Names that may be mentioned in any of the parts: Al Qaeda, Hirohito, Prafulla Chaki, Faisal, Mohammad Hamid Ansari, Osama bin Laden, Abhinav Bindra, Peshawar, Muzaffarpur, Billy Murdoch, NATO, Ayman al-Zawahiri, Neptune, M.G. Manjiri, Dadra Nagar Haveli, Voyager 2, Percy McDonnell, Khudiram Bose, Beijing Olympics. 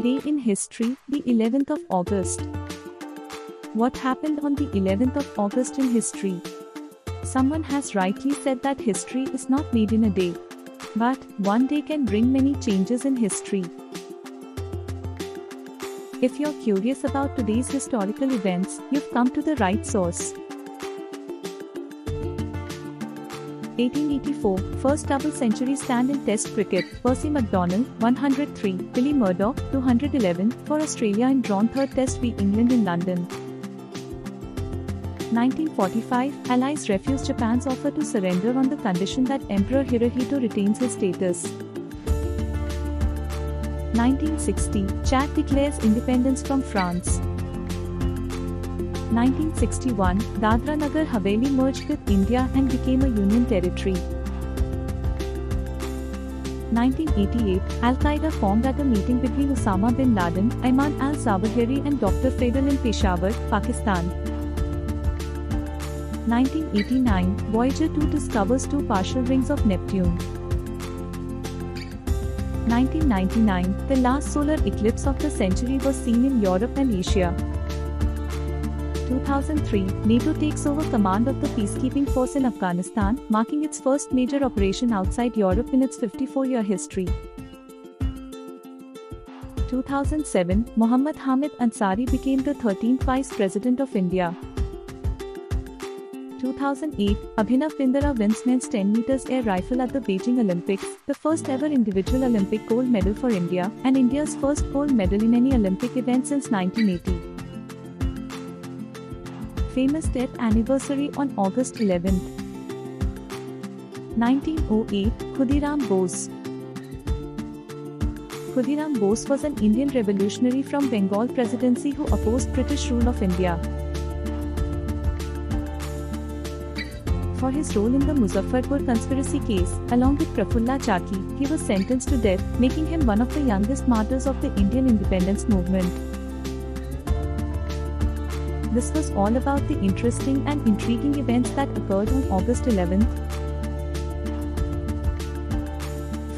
Day in History, the 11th of August. What happened on the 11th of August in history? Someone has rightly said that history is not made in a day, but one day can bring many changes in history. If you're curious about today's historical events, you've come to the right source. 1884, first double-century stand in Test cricket, Percy McDonnell, 103, Billy Murdoch, 211, for Australia in drawn third Test v England in London. 1945, Allies refuse Japan's offer to surrender on the condition that Emperor Hirohito retains his status. 1960, Chad declares independence from France. 1961, Dadra Nagar Haveli merged with India and became a union territory. 1988, Al Qaeda formed at a meeting between Osama bin Laden, Ayman al-Zawahiri and Dr. Faisal in Peshawar, Pakistan. 1989, Voyager 2 discovers two partial rings of Neptune. 1999, the last solar eclipse of the century was seen in Europe and Asia. 2003, NATO takes over command of the peacekeeping force in Afghanistan, marking its first major operation outside Europe in its 54-year history. 2007, Mohammad Hamid Ansari became the 13th Vice President of India. 2008, Abhinav Bindra wins men's 10 meters air rifle at the Beijing Olympics, the first ever individual Olympic gold medal for India, and India's first gold medal in any Olympic event since 1980. Famous death anniversary on August 11th. 1908, Khudiram Bose. Khudiram Bose was an Indian revolutionary from Bengal Presidency who opposed British rule of India. For his role in the Muzaffarpur conspiracy case, along with Prafulla Chaki, he was sentenced to death, making him one of the youngest martyrs of the Indian independence movement. This was all about the interesting and intriguing events that occurred on August 11th.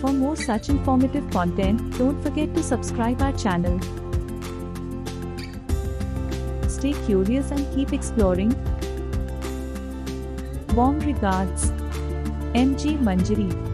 For more such informative content, don't forget to subscribe our channel. Stay curious and keep exploring. Warm regards, M.G. Manjiri.